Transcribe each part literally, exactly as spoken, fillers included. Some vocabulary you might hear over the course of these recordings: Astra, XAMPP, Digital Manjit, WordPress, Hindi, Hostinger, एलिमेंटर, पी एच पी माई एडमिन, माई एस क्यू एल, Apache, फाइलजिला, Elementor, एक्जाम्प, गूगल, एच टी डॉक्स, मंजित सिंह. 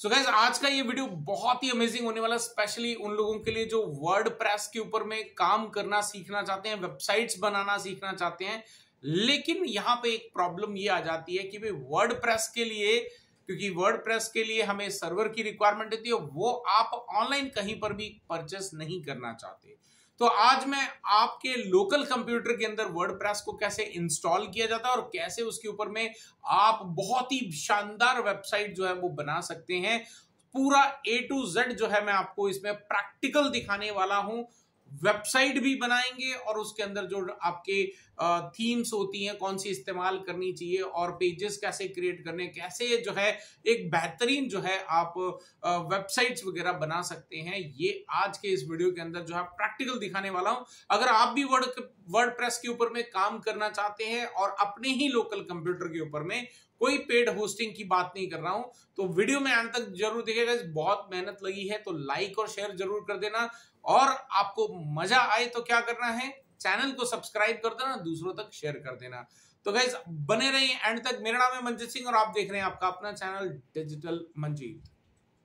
सो so guys आज का ये वीडियो बहुत ही अमेजिंग होने वाला, स्पेशली उन लोगों के लिए जो वर्डप्रेस के ऊपर में काम करना सीखना चाहते हैं, वेबसाइट्स बनाना सीखना चाहते हैं। लेकिन यहाँ पे एक प्रॉब्लम ये आ जाती है कि भाई वर्डप्रेस के लिए, क्योंकि वर्डप्रेस के लिए हमें सर्वर की रिक्वायरमेंट होती है, वो आप ऑनलाइन कहीं पर भी परचेस नहीं करना चाहते। तो आज मैं आपके लोकल कंप्यूटर के अंदर वर्डप्रेस को कैसे इंस्टॉल किया जाता है और कैसे उसके ऊपर में आप बहुत ही शानदार वेबसाइट जो है वो बना सकते हैं, पूरा ए टू जेड जो है मैं आपको इसमें प्रैक्टिकल दिखाने वाला हूं। वेबसाइट भी बनाएंगे और उसके अंदर जो आपके थीम्स होती हैं कौन सी इस्तेमाल करनी चाहिए और पेजेस कैसे क्रिएट करने, कैसे जो है एक बेहतरीन जो है आप वेबसाइट्स वगैरह बना सकते हैं, ये आज के इस वीडियो के अंदर जो है प्रैक्टिकल दिखाने वाला हूं। अगर आप भी वर्ड वर्डप्रेस के ऊपर में काम करना चाहते हैं और अपने ही लोकल कंप्यूटर के ऊपर में, कोई पेड होस्टिंग की बात नहीं कर रहा हूं, तो वीडियो में अंत तक जरूर देखिएगा। बहुत मेहनत लगी है तो लाइक और शेयर जरूर कर देना, और आपको मजा आए तो क्या करना है, चैनल को सब्सक्राइब कर देना, दूसरों तक शेयर कर देना। तो गाइज बने रहिए एंड तक। मेरा नाम है मंजित सिंह और आप देख रहे हैं आपका अपना चैनल डिजिटल मंजीत।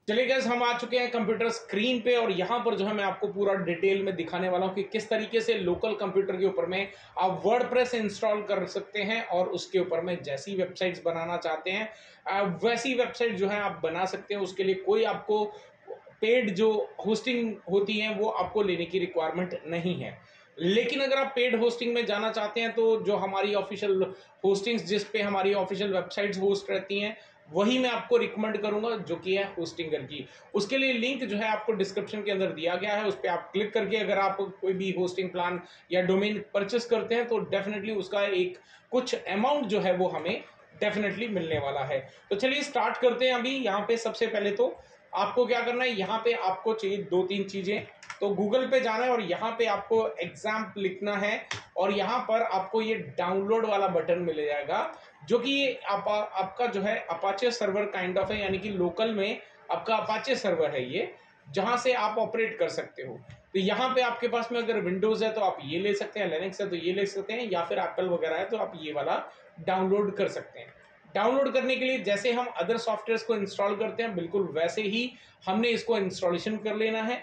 चलिए गाइज हम आ चुके हैं कंप्यूटर स्क्रीन पे, और यहाँ पर जो है मैं आपको पूरा डिटेल में दिखाने वाला हूँ कि किस तरीके से लोकल कंप्यूटर के ऊपर में आप वर्डप्रेस इंस्टॉल कर सकते हैं और उसके ऊपर में जैसी वेबसाइट्स बनाना चाहते हैं वैसी वेबसाइट जो है आप बना सकते हैं। उसके लिए कोई आपको पेड जो होस्टिंग होती है वो आपको लेने की रिक्वायरमेंट नहीं है। लेकिन अगर आप पेड होस्टिंग में जाना चाहते हैं तो जो हमारी ऑफिशियल होस्टिंग्स जिस पे हमारी ऑफिशियल वेबसाइट्स होस्ट रहती हैं वही मैं आपको रिकमेंड करूंगा, जो कि है होस्टिंगर की। उसके लिए लिंक जो है आपको डिस्क्रिप्शन के अंदर दिया गया है, उस पर आप क्लिक करके अगर आप कोई भी होस्टिंग प्लान या डोमेन परचेस करते हैं तो डेफिनेटली उसका एक कुछ अमाउंट जो है वो हमें डेफिनेटली मिलने वाला है। तो चलिए स्टार्ट करते हैं। अभी यहाँ पे सबसे पहले तो आपको क्या करना है, यहाँ पे आपको चाहिए दो तीन चीजें। तो गूगल पे जाना है और यहाँ पे आपको एक्जाम्प लिखना है, और यहाँ पर आपको ये डाउनलोड वाला बटन मिल जाएगा, जो कि ये आप, आपका जो है अपाचे सर्वर काइंड ऑफ है, यानी कि लोकल में आपका अपाचे सर्वर है ये, जहाँ से आप ऑपरेट कर सकते हो। तो यहाँ पे आपके पास में अगर विंडोज है तो आप ये ले सकते हैं, लिनक्स है तो ये ले सकते हैं, या फिर एप्पल वगैरह है तो आप ये वाला डाउनलोड कर सकते हैं। डाउनलोड करने के लिए जैसे हम अदर सॉफ्टवेयर्स को इंस्टॉल करते हैं बिल्कुल वैसे ही हमने इसको इंस्टॉलेशन कर लेना है।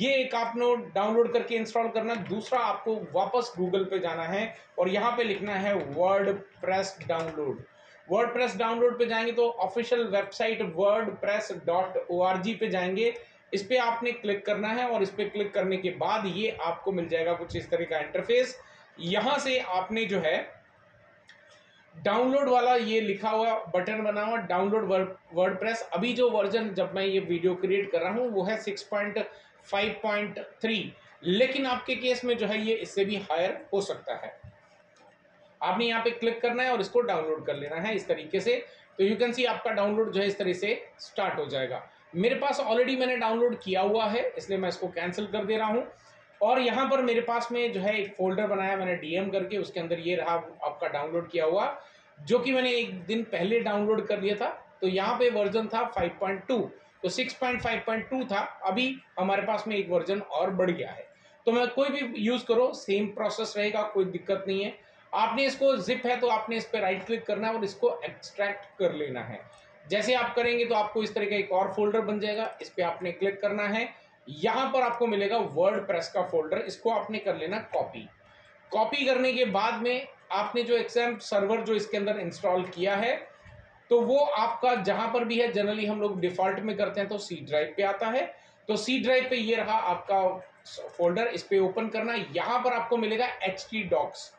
ये एक आपने डाउनलोड करके इंस्टॉल करना। दूसरा आपको वापस गूगल पे जाना है और यहाँ पे लिखना है वर्डप्रेस डाउनलोड। वर्डप्रेस डाउनलोड पे जाएंगे तो official website WordPress dot O R G पे जाएंगे, इस पर आपने क्लिक करना है, और इस पर क्लिक करने के बाद ये आपको मिल जाएगा कुछ इस तरह का इंटरफेस। यहाँ से आपने जो है डाउनलोड वाला ये लिखा हुआ बटन बना हुआ डाउनलोड वर्डप्रेस। अभी जो वर्जन जब मैं ये वीडियो क्रिएट कर रहा हूँ वो है six point five point three, लेकिन आपके केस में जो है ये इससे भी हायर हो सकता है। आपने यहाँ पे क्लिक करना है और इसको डाउनलोड कर लेना है इस तरीके से। तो यू कैन सी आपका डाउनलोड जो है इस तरह से स्टार्ट हो जाएगा। मेरे पास ऑलरेडी मैंने डाउनलोड किया हुआ है इसलिए मैं इसको कैंसिल कर दे रहा हूँ, और यहाँ पर मेरे पास में जो है एक फोल्डर बनाया मैंने डीएम करके, उसके अंदर ये रहा आपका डाउनलोड किया हुआ, जो कि मैंने एक दिन पहले डाउनलोड कर लिया था। तो यहाँ पे वर्जन था फाइव पॉइंट टू, तो six point five point two था, अभी हमारे पास में एक वर्जन और बढ़ गया है। तो मैं कोई भी यूज़ करो सेम प्रोसेस रहेगा, कोई दिक्कत नहीं है। आपने इसको जिप है तो आपने इस पर राइट क्लिक करना है और इसको एक्सट्रैक्ट कर लेना है। जैसे आप करेंगे तो आपको इस तरह का एक और फोल्डर बन जाएगा, इस पर आपने क्लिक करना है, यहां पर आपको मिलेगा वर्डप्रेस का फोल्डर, इसको आपने कर लेना कॉपी। कॉपी करने के बाद में आपने जो एक्जाम्प सर्वर जो इसके अंदर इंस्टॉल किया है तो वो आपका जहां पर भी है, जनरली हम लोग डिफॉल्ट में करते हैं तो सी ड्राइव पे आता है, तो सी ड्राइव पे ये रहा आपका फोल्डर, इस पे ओपन करना। यहां पर आपको मिलेगा एच टी डॉक्स।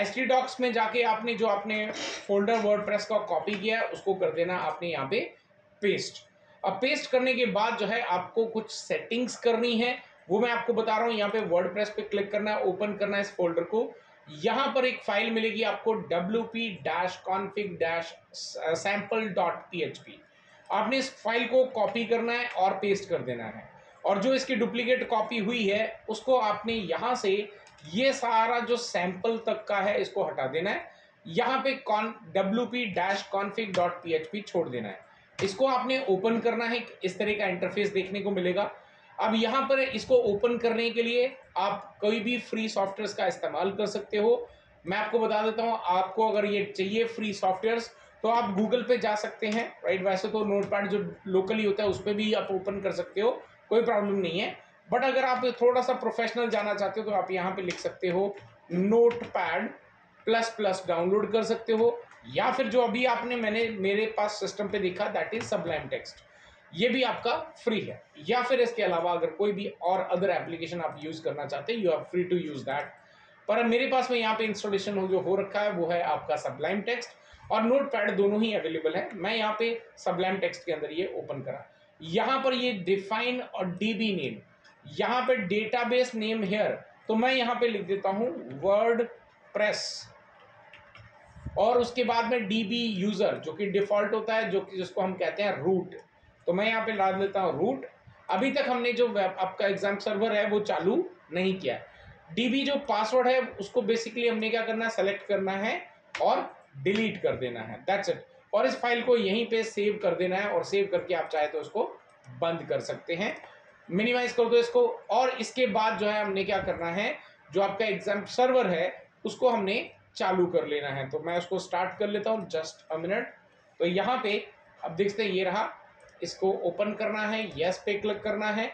एच टी डॉक्स में जाके आपने जो आपने फोल्डर वर्डप्रेस का कॉपी किया उसको कर देना आपने यहाँ पे पेस्ट। अब पेस्ट करने के बाद जो है आपको कुछ सेटिंग्स करनी है, वो मैं आपको बता रहा हूँ। यहाँ पे वर्डप्रेस पे क्लिक करना है, ओपन करना है इस फोल्डर को, यहाँ पर एक फाइल मिलेगी आपको W P dash config dash sample dot P H P. आपने इस फाइल को कॉपी करना है और पेस्ट कर देना है, और जो इसकी डुप्लीकेट कॉपी हुई है उसको आपने यहाँ से ये सारा जो सैंपल तक का है इसको हटा देना है, यहाँ पे W P dash config dot P H P छोड़ देना है। इसको आपने ओपन करना है, इस तरह का इंटरफेस देखने को मिलेगा। अब यहाँ पर इसको ओपन करने के लिए आप कोई भी फ्री सॉफ्टवेयर्स का इस्तेमाल कर सकते हो। मैं आपको बता देता हूँ, आपको अगर ये चाहिए फ्री सॉफ्टवेयर्स तो आप गूगल पे जा सकते हैं, राइट। वैसे तो नोटपैड जो लोकली होता है उस पर भी आप ओपन कर सकते हो, कोई प्रॉब्लम नहीं है। बट अगर आप थोड़ा सा प्रोफेशनल जाना चाहते हो तो आप यहाँ पे लिख सकते हो नोटपैड प्लस प्लस, डाउनलोड कर सकते हो, या फिर जो अभी आपने मैंने मेरे पास सिस्टम पे देखा दैट इज सबलाइम टेक्स्ट, ये भी आपका फ्री है। या फिर इसके अलावा अगर कोई भी और अदर एप्लीकेशन आप यूज़ करना चाहते हैं, you are free to use that. पर मेरे पास में यहाँ पे इंस्टॉलेशन हो जो हो रखा है वो है आपका सबलाइम टेक्स्ट और नोटपैड, दोनों ही अवेलेबल है। मैं यहाँ पे सबलाइम टेक्स्ट के अंदर ये ओपन करा, यहाँ पर ये डिफाइन और डीबी नेम, यहाँ पे डेटाबेस नेम हेयर, तो मैं यहाँ पे लिख देता हूँ वर्डप्रेस और उसके बाद में डीबी यूजर जो कि डिफॉल्ट होता है, जो कि जिसको हम कहते हैं रूट, तो मैं यहाँ पे ला देता हूँ रूट। अभी तक हमने जो वेब आपका एग्जाम सर्वर है वो चालू नहीं किया। डीबी जो पासवर्ड है उसको बेसिकली हमने क्या करना है, सेलेक्ट करना है और डिलीट कर देना है, दैट्स इट। और इस फाइल को यहीं पे सेव कर देना है और सेव करके आप चाहे तो उसको बंद कर सकते हैं, मिनिमाइज कर दो इसको। और इसके बाद जो है हमने क्या करना है, जो आपका एग्जाम सर्वर है उसको हमने चालू कर लेना है। तो मैं उसको स्टार्ट कर लेता हूँ, जस्ट अ मिनट। तो यहाँ पे अब देखते हैं, ये रहा, इसको ओपन करना है, यस पे क्लिक करना है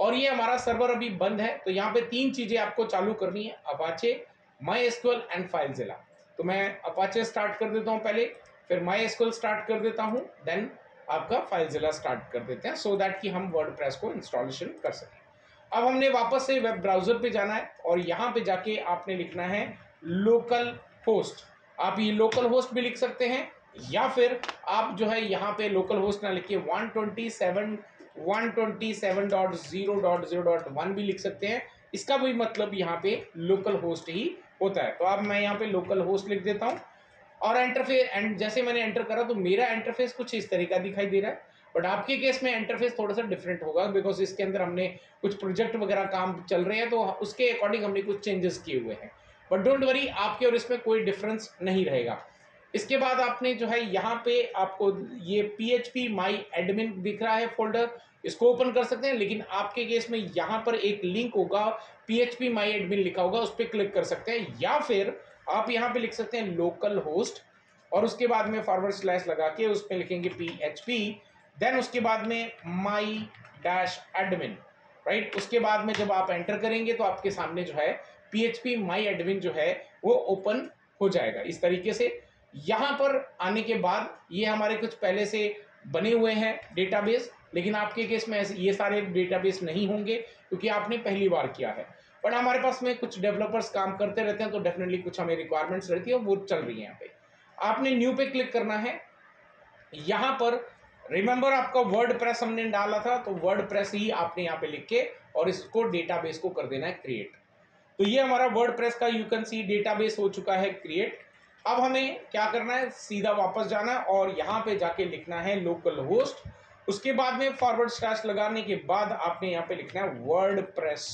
और ये हमारा सर्वर अभी बंद है। तो यहाँ पे तीन चीज़ें आपको चालू करनी है, Apache, माई एस क्यू एल and फाइलजिला। तो मैं अपाचे स्टार्ट कर देता हूँ पहले, फिर माई एस क्यू एल start कर देता हूँ, देन आपका फाइलजिला स्टार्ट कर देते हैं, सो दैट कि हम वर्डप्रेस को इंस्टॉलेशन कर सकें। अब हमने वापस से वेब ब्राउज़र पे जाना है और यहाँ पे जाके आपने लिखना है लोकल होस्ट। आप ये लोकल होस्ट भी लिख सकते हैं या फिर आप जो है यहाँ पे लोकल होस्ट ना लिख के one two seven dot zero dot zero dot one भी लिख सकते हैं, इसका भी मतलब यहाँ पे लोकल होस्ट ही होता है। तो अब मैं यहाँ पे लोकल होस्ट लिख देता हूँ और इंटरफेस, एंड जैसे मैंने एंटर करा तो मेरा इंटरफेस कुछ इस तरह का दिखाई दे रहा है, बट आपके केस में इंटरफेस थोड़ा सा डिफरेंट होगा बिकॉज इसके अंदर हमने कुछ प्रोजेक्ट वगैरह काम चल रहे हैं तो उसके अकॉर्डिंग हमने कुछ चेंजेस किए हुए हैं। बट डोंट वरी, आपके और इसमें कोई डिफरेंस नहीं रहेगा। इसके बाद आपने जो है यहाँ पे आपको ये पी एच पी माई एडमिन दिख रहा है फोल्डर, इसको ओपन कर सकते हैं, लेकिन आपके केस में यहाँ पर एक लिंक होगा पी एच पी माई एडमिन लिखा होगा, उस पर क्लिक कर सकते हैं। या फिर आप यहाँ पे लिख सकते हैं लोकल होस्ट और उसके बाद में फॉरवर्ड स्लैश लगा के उस पर लिखेंगे पी एच पी, देन उसके बाद में माई एडमिन, राइट। उसके बाद में जब आप एंटर करेंगे तो आपके सामने जो है पी एच पी माई एडमिन जो है वो ओपन हो जाएगा इस तरीके से। यहाँ पर आने के बाद ये हमारे कुछ पहले से बने हुए हैं डेटाबेस, लेकिन आपके केस में ऐसे ये सारे डेटाबेस नहीं होंगे क्योंकि आपने पहली बार किया है। बट हमारे पास में कुछ डेवलपर्स काम करते रहते हैं तो डेफिनेटली कुछ हमें रिक्वायरमेंट्स रहती है, वो चल रही है। यहाँ पे आपने न्यू पे क्लिक करना है, यहाँ पर रिमेंबर आपका वर्डप्रेस हमने डाला था तो वर्डप्रेस ही आपने यहाँ पे लिख के और इसको डेटाबेस को कर देना है क्रिएट। तो ये हमारा वर्डप्रेस का यू कैन सी डेटाबेस हो चुका है क्रिएट। अब हमें क्या करना है, सीधा वापस जाना है और यहाँ पे जाके लिखना है लोकल होस्ट, उसके बाद में फॉरवर्ड स्लैश लगाने के बाद आपने यहाँ पे लिखना है वर्डप्रेस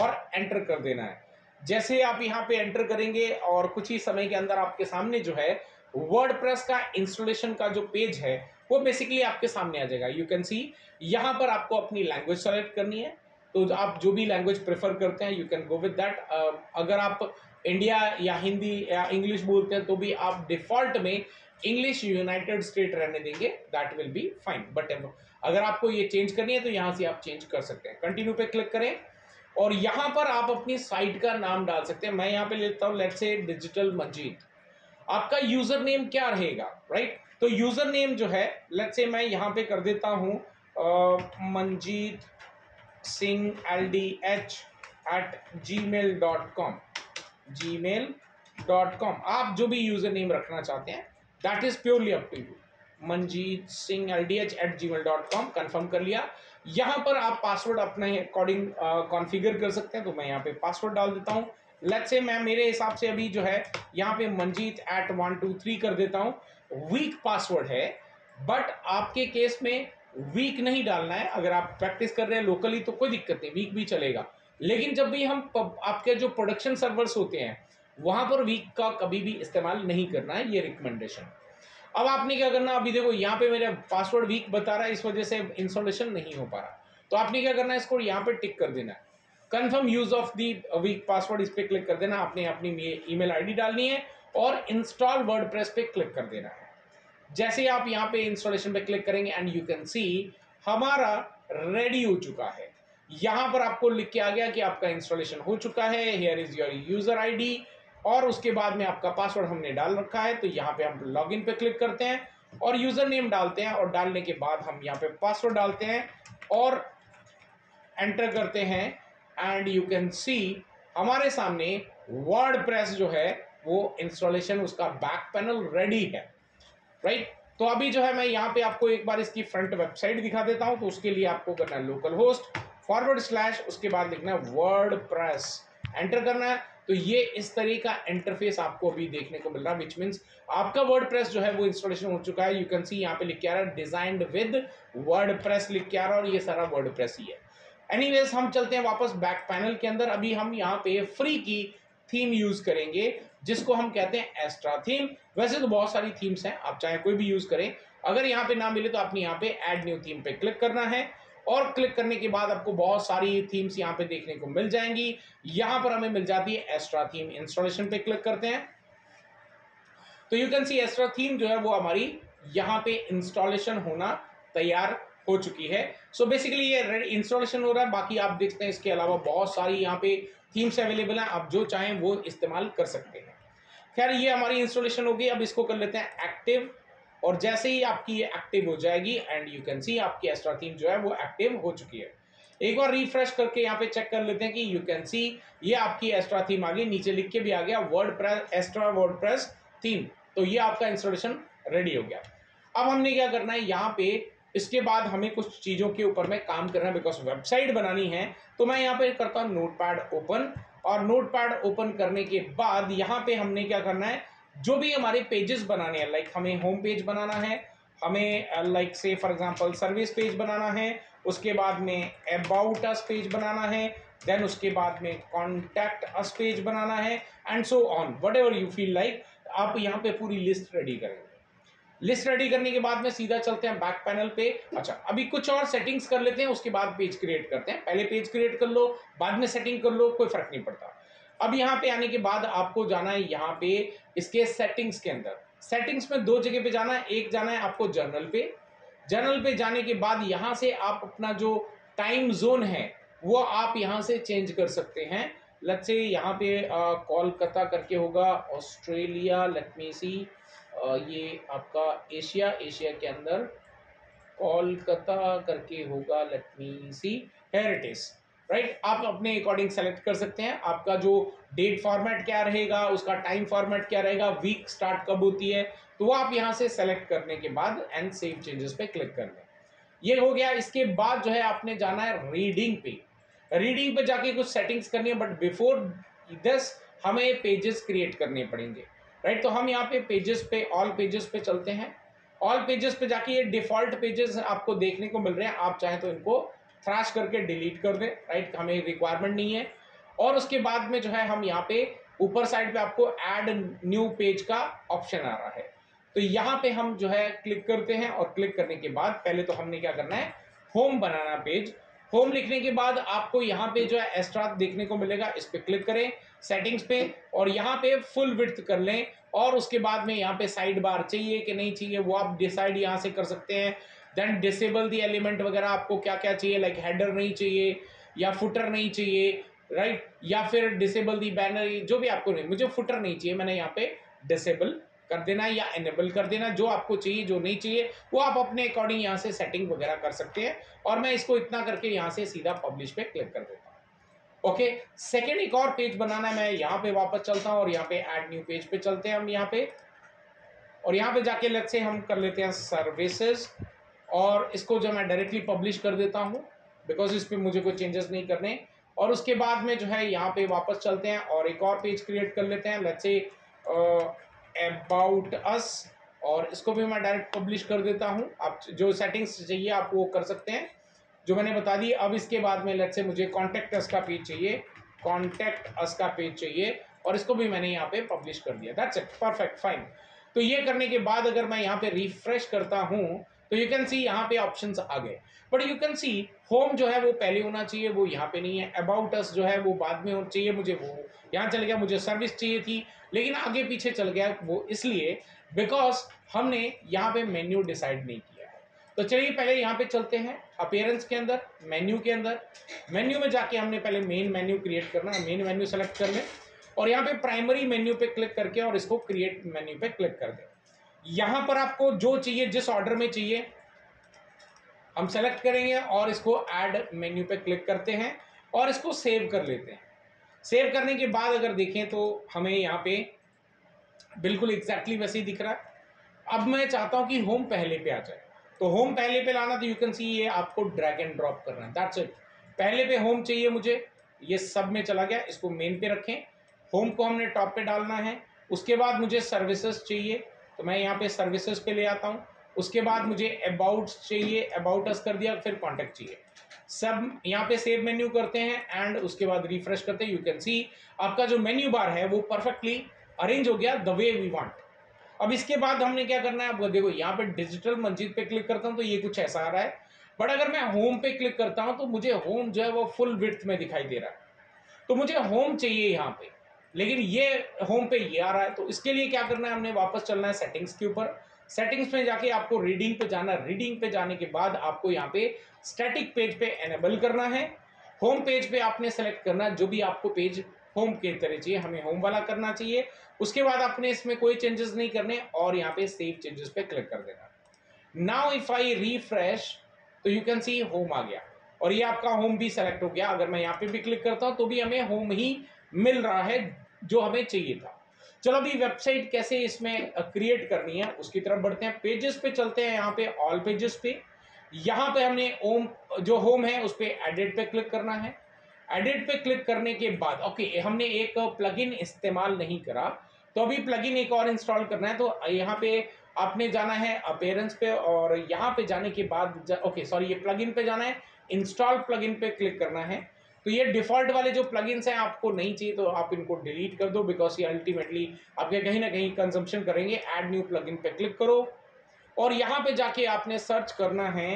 और एंटर कर देना है। जैसे आप यहाँ पे एंटर करेंगे और कुछ ही समय के अंदर आपके सामने जो है वर्डप्रेस का इंस्टॉलेशन का जो पेज है वो बेसिकली आपके सामने आ जाएगा। यू कैन सी यहाँ पर आपको अपनी लैंग्वेज सेलेक्ट करनी है, तो आप जो भी लैंग्वेज प्रेफर करते हैं you can go with that. अगर आप इंडिया या हिंदी या इंग्लिश बोलते हैं तो भी आप डिफ़ॉल्ट में इंग्लिश यूनाइटेड स्टेट रहने देंगे, that will be fine. But अगर आपको ये चेंज करनी है तो यहाँ से आप चेंज कर सकते हैं। कंटिन्यू पे क्लिक करें और यहाँ पर आप अपनी साइट का नाम डाल सकते हैं। मैं यहाँ पे लेता हूँ लेट्स से डिजिटल मंजीत। आपका यूज़र नेम क्या रहेगा, राइट। तो यूज़र नेम जो है लेट्स से मैं यहाँ पे कर देता हूँ Manjeet Singh L D H at Gmail dot com Gmail dot com. आप जो भी यूजर नेम रखना चाहते हैं that is purely up to you. Manjeet Singh L D H at Gmail dot com confirm कर लिया। यहाँ पर आप पासवर्ड अपने अकॉर्डिंग कॉन्फिगर कर सकते हैं, तो मैं यहाँ पे पासवर्ड डाल देता हूँ। लेट्स से मैं मेरे हिसाब से अभी जो है यहाँ पे Manjeet at one two three कर देता हूँ। वीक पासवर्ड है बट आपके केस में वीक नहीं डालना है। अगर आप प्रैक्टिस कर रहे हैं लोकली तो कोई दिक्कत नहीं, वीक भी चलेगा। लेकिन जब भी हम आपके जो प्रोडक्शन सर्वर्स होते हैं वहाँ पर वीक का कभी भी इस्तेमाल नहीं करना है, ये रिकमेंडेशन। अब आपने क्या करना, अभी देखो यहाँ पे मेरा पासवर्ड वीक बता रहा है, इस वजह से इंस्टॉलेशन नहीं हो पा रहा। तो आपने क्या करना है, इसको यहाँ पे टिक कर देना है, confirm use of the weak password, इस पर क्लिक कर देना। आपने अपनी ई मेल आई डी डालनी है और इंस्टॉल वर्डप्रेस पे क्लिक कर देना है। जैसे आप यहाँ पे इंस्टॉलेशन पे क्लिक करेंगे एंड यू कैन सी हमारा रेडी हो चुका है। यहाँ पर आपको लिख के आ गया कि आपका इंस्टॉलेशन हो चुका है, here is your user ID और उसके बाद में आपका पासवर्ड हमने डाल रखा है। तो यहाँ पे हम लॉगिन पे क्लिक करते हैं और यूजर नेम डालते हैं और डालने के बाद हम यहाँ पे पासवर्ड डालते हैं और एंटर करते हैं एंड यू कैन सी हमारे सामने वर्डप्रेस जो है वो इंस्टॉलेशन उसका बैक पैनल रेडी है, राइट right? तो अभी जो है मैं यहाँ पे आपको एक बार इसकी फ्रंट वेबसाइट दिखा देता हूँ। तो उसके लिए आपको करना है लोकल होस्ट फॉरवर्ड स्लैश उसके बाद लिखना है वर्डप्रेस, एंटर करना है। तो ये इस तरह का इंटरफेस आपको अभी देखने को मिल रहा है, विच मीन्स आपका वर्डप्रेस जो है वो इंस्टॉलेशन हो चुका है। यू कैन सी यहाँ पे लिख के आ रहा है डिजाइंड विद वर्डप्रेस लिख के आ रहा है और ये सारा वर्डप्रेस ही है। एनीवेज हम चलते हैं वापस बैक पैनल के अंदर। अभी हम यहाँ पे फ्री की थीम यूज करेंगे जिसको हम कहते हैं एस्ट्रा थीम। वैसे तो बहुत सारी थीम्स हैं, आप चाहे कोई भी यूज करें। अगर यहाँ पे ना मिले तो आपने यहाँ पे ऐड न्यू थीम पे क्लिक करना है और क्लिक करने के बाद आपको बहुत सारी थीम्स यहाँ पे देखने को मिल जाएंगी। यहाँ पर हमें मिल जाती है एस्ट्रा थीम, इंस्टॉलेशन पे क्लिक करते हैं तो you can see Astra theme जो है वो हमारी यहाँ पे इंस्टॉलेशन होना तैयार हो चुकी है। सो बेसिकली ये इंस्टॉलेशन हो रहा है। बाकी आप देखते हैं इसके अलावा बहुत सारी यहाँ पे थीम्स अवेलेबल हैं, आप जो चाहें वो इस्तेमाल कर सकते हैं। खैर ये हमारी इंस्टॉलेशन होगी, अब इसको कर लेते हैं एक्टिव और जैसे ही आपकी ये एक्टिव हो जाएगी एंड यू कैन सी आपकी एस्ट्रा थीम जो है वो एक्टिव हो चुकी है। एक बार रिफ्रेश करके यहाँ पे चेक कर लेते हैं कि यू कैन सी ये आपकी एस्ट्रा थीम आ गई, नीचे लिख के भी आ गया वर्डप्रेस एस्ट्रा वर्डप्रेस थीम। तो ये आपका इंस्टॉलेशन रेडी हो गया। अब हमने क्या करना है यहाँ पे, इसके बाद हमें कुछ चीज़ों के ऊपर में काम करना है बिकॉज वेबसाइट बनानी है। तो मैं यहाँ पे करता हूँ नोटपैड ओपन और नोटपैड ओपन करने के बाद यहाँ पे हमने क्या करना है, जो भी हमारे पेजेस बनाने हैं, लाइक हमें होम पेज बनाना है, हमें लाइक से फॉर एग्जांपल सर्विस पेज बनाना है, उसके बाद में अबाउट अस पेज बनाना है, देन उसके बाद में कॉन्टैक्ट अस पेज बनाना है and so on whatever you feel like. आप यहाँ पे पूरी लिस्ट रेडी करेंगे। लिस्ट रेडी करने के बाद में सीधा चलते हैं बैक पैनल पे। अच्छा अभी कुछ और सेटिंग्स कर लेते हैं, उसके बाद पेज क्रिएट करते हैं। पहले पेज क्रिएट कर लो, बाद में सेटिंग कर लो, कोई फर्क नहीं पड़ता। अब यहाँ पे आने के बाद आपको जाना है यहाँ पे इसके सेटिंग्स के अंदर। सेटिंग्स में दो जगह पे जाना है, एक जाना है आपको जर्नल पे। जर्नल पे जाने के बाद यहाँ से आप अपना जो टाइम जोन है वो आप यहाँ से चेंज कर सकते हैं। लेट्स से यहाँ पे कोलकाता करके होगा ऑस्ट्रेलिया, लेट मी सी ये आपका एशिया, एशिया के अंदर कोलकाता करके होगा, let me see here it is right. आप अपने अकॉर्डिंग सेलेक्ट कर सकते हैं आपका जो डेट फॉर्मेट क्या रहेगा, उसका टाइम फॉर्मेट क्या रहेगा, वीक स्टार्ट कब होती है, तो वो आप यहाँ से सेलेक्ट करने के बाद एंड सेव चेंजेस पे क्लिक कर लें। ये हो गया। इसके बाद जो है आपने जाना है रीडिंग पे। रीडिंग पे जाके कुछ सेटिंग्स करनी है बट बिफोर दिस हमें पेजेस क्रिएट करने पड़ेंगे, राइट right? तो हम यहाँ पे पेजेस पे ऑल पेजेस पे चलते हैं। ऑल पेजेस पे जाके ये डिफ़ॉल्ट पेजेस आपको देखने को मिल रहे हैं, आप चाहें तो इनको थ्रैश करके डिलीट कर दें, राइट right? हमें रिक्वायरमेंट नहीं है। और उसके बाद में जो है हम यहाँ पे ऊपर साइड पे आपको ऐड न्यू पेज का ऑप्शन आ रहा है, तो यहाँ पे हम जो है क्लिक करते हैं और क्लिक करने के बाद पहले तो हमने क्या करना है, होम बनाना पेज। होम लिखने के बाद आपको यहाँ पे जो है एस्ट्रा देखने को मिलेगा, इस पर क्लिक करें सेटिंग्स पे और यहाँ पे फुल विड्थ कर लें और उसके बाद में यहाँ पे साइड बार चाहिए कि नहीं चाहिए वो आप डिसाइड यहाँ से कर सकते हैं। देन डिसेबल दी एलिमेंट वगैरह आपको क्या क्या चाहिए, लाइक हेडर नहीं चाहिए या फुटर नहीं चाहिए, राइट right? या फिर डिसेबल दी बैनर, जो भी आपको नहीं, मुझे फुटर नहीं चाहिए, मैंने यहाँ पे डिसेबल कर देना या एनेबल कर देना, जो आपको चाहिए जो नहीं चाहिए वो आप अपने अकॉर्डिंग यहाँ से सेटिंग वगैरह कर सकते हैं। और मैं इसको इतना करके यहाँ से सीधा पब्लिश पे क्लिक कर देता हूँ। ओके सेकेंड एक और पेज बनाना है, मैं यहाँ पे वापस चलता हूँ और यहाँ पे ऐड न्यू पेज पे चलते हैं हम यहाँ पे और यहाँ पे जाके लेट्स से हम कर लेते हैं सर्विसेज और इसको जो मैं डायरेक्टली पब्लिश कर देता हूँ बिकॉज इस पर मुझे कोई चेंजेस नहीं करने। और उसके बाद में जो है यहाँ पे वापस चलते हैं और एक और पेज क्रिएट कर लेते हैं, लेट्स से अबाउट अस और इसको भी मैं डायरेक्ट पब्लिश कर देता हूँ। आप जो सेटिंग्स चाहिए आप वो कर सकते हैं जो मैंने बता दी। अब इसके बाद में लेट्स से मुझे कॉन्टैक्ट अस का पेज चाहिए, कॉन्टैक्ट अस का पेज चाहिए और इसको भी मैंने यहाँ पे पब्लिश कर दिया। That's it, perfect, fine. तो ये करने के बाद अगर मैं यहाँ पे रिफ्रेश करता हूँ तो यू कैन सी यहाँ पे ऑप्शंस आ गए but you can see home जो है वो पहले होना चाहिए, वो यहाँ पे नहीं है। अबाउट अस जो है वो बाद में होना चाहिए, मुझे वो यहाँ चल गया, मुझे सर्विस चाहिए थी लेकिन आगे पीछे चल गया वो इसलिए बिकॉज हमने यहाँ पे मेन्यू डिसाइड नहीं किया है। तो चलिए पहले यहाँ पे चलते हैं अपीयरेंस के अंदर, मेन्यू के अंदर। मेन्यू में जाके हमने पहले मेन मेन्यू क्रिएट करना है, मेन मेन्यू सेलेक्ट कर लें और यहाँ पे प्राइमरी मेन्यू पे क्लिक करके और इसको क्रिएट मेन्यू पे क्लिक कर दें। यहाँ पर आपको जो चाहिए जिस ऑर्डर में चाहिए हम सेलेक्ट करेंगे और इसको ऐड मेन्यू पे क्लिक करते हैं और इसको सेव कर लेते हैं। सेव करने के बाद अगर देखें तो हमें यहाँ पे बिल्कुल एग्जैक्टली वैसे ही दिख रहा है। अब मैं चाहता हूँ कि होम पहले पे आ जाए, तो होम पहले पे लाना तो यू कैन सी ये आपको ड्रैग एंड ड्रॉप करना है, दैट्स इट। पहले पे होम चाहिए मुझे, ये सब में चला गया, इसको मेन पे रखें। होम को हमने टॉप पे डालना है। उसके बाद मुझे सर्विसेज चाहिए तो मैं यहाँ पे सर्विसेज पे ले आता हूँ। उसके बाद मुझे अबाउट चाहिए, अबाउट अस कर दिया, फिर कॉन्टैक्ट चाहिए, सब यहाँ पे सेव मेन्यू करते हैं एंड उसके बाद रिफ्रेश करते हैं। यू कैन सी आपका जो मेन्यू बार है वो परफेक्टली अरेंज हो गया द वे वी वांट। अब इसके बाद हमने क्या करना है, आप देखो यहाँ पे डिजिटल मंजित पे क्लिक करता हूँ तो ये कुछ ऐसा आ रहा है, बट अगर मैं होम पे क्लिक करता हूँ तो मुझे होम जो है वो फुल विड्थ में दिखाई दे रहा है। तो मुझे होम चाहिए यहाँ पे, लेकिन ये होम पे ये आ रहा है। तो इसके लिए क्या करना है, हमने वापस चलना है सेटिंग्स के ऊपर। सेटिंग्स में जाके आपको रीडिंग पे जाना, रीडिंग पे जाने के बाद आपको यहाँ पे स्टैटिक पेज पे एनेबल करना है। होम पेज पे आपने सेलेक्ट करना जो भी आपको पेज होम के तरह चाहिए, हमें होम वाला करना चाहिए। उसके बाद आपने इसमें कोई चेंजेस नहीं करने और यहाँ पे सेव चेंजेस पे क्लिक कर देना। नाउ इफ आई रिफ्रेश तो यू कैन सी होम आ गया और ये आपका होम भी सेलेक्ट हो गया। अगर मैं यहाँ पे भी क्लिक करता हूँ तो भी हमें होम ही मिल रहा है जो हमें चाहिए था। चलो अभी वेबसाइट कैसे इसमें क्रिएट करनी है उसकी तरफ बढ़ते हैं। पेजेस पे चलते हैं, यहाँ पे ऑल पेजेस पे, यहाँ पे हमने होम जो होम है उस पर एडिट पे क्लिक करना है। एडिट पे क्लिक करने के बाद ओके हमने एक प्लगइन इस्तेमाल नहीं करा तो अभी प्लगइन एक और इंस्टॉल करना है। तो यहाँ पे आपने जाना है अपीयरेंस पे और यहाँ पे जाने के बाद जा, ओके सॉरी ये प्लगइन पे जाना है, इंस्टॉल प्लगइन पे क्लिक करना है। तो ये डिफ़ॉल्ट वाले जो प्लगइन्स हैं आपको नहीं चाहिए तो आप इनको डिलीट कर दो, बिकॉज ये अल्टीमेटली आपके कहीं ना कहीं कंजम्पशन करेंगे। ऐड न्यू प्लगइन पे क्लिक करो और यहाँ पे जाके आपने सर्च करना है